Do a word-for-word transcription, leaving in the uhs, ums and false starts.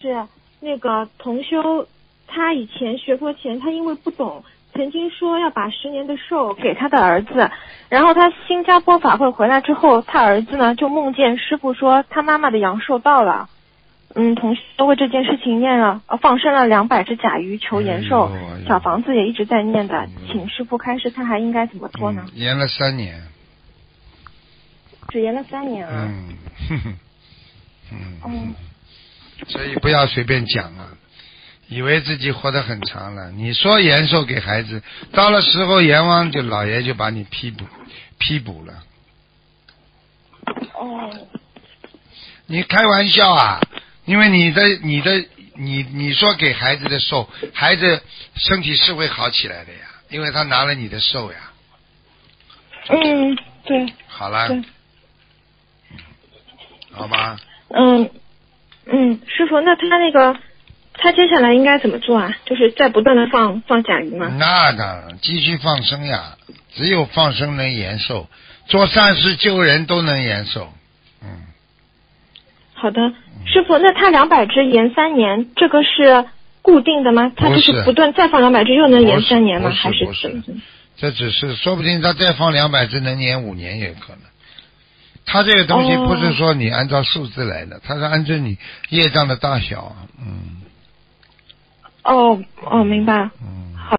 是那个同修，他以前学佛前，他因为不懂，曾经说要把十年的寿给他的儿子。然后他新加坡法会回来之后，他儿子呢就梦见师父说他妈妈的阳寿到了。嗯，同修为这件事情念了，呃、放生了两百只甲鱼求延寿，哎哎、小房子也一直在念的，嗯、请师父开示，他还应该怎么做呢？嗯、延了三年，只延了三年啊。嗯，哼哼，嗯。嗯所以不要随便讲啊，以为自己活得很长了。你说延寿给孩子，到了时候阎王就老爷就把你批捕批捕了。哦。你开玩笑啊？因为你的你的你你说给孩子的寿，孩子身体是会好起来的呀，因为他拿了你的寿呀。嗯，对。好了。好吧。嗯。嗯，师傅，那他那个，他接下来应该怎么做啊？就是在不断的放放甲鱼吗？那当然，继续放生呀！只有放生能延寿，做善事救人都能延寿。嗯，好的，师傅，那他两百只延三年，这个是固定的吗？他就是不断再放两百只又能延三年吗？还是怎么？这只是说不定他再放两百只能延五年也可能。他这个东西不是说你按照数字来的，他、哦、是按照你业障的大小。嗯。哦哦，明白了。嗯。好。